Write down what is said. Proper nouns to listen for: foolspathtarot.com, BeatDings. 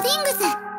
BeatDings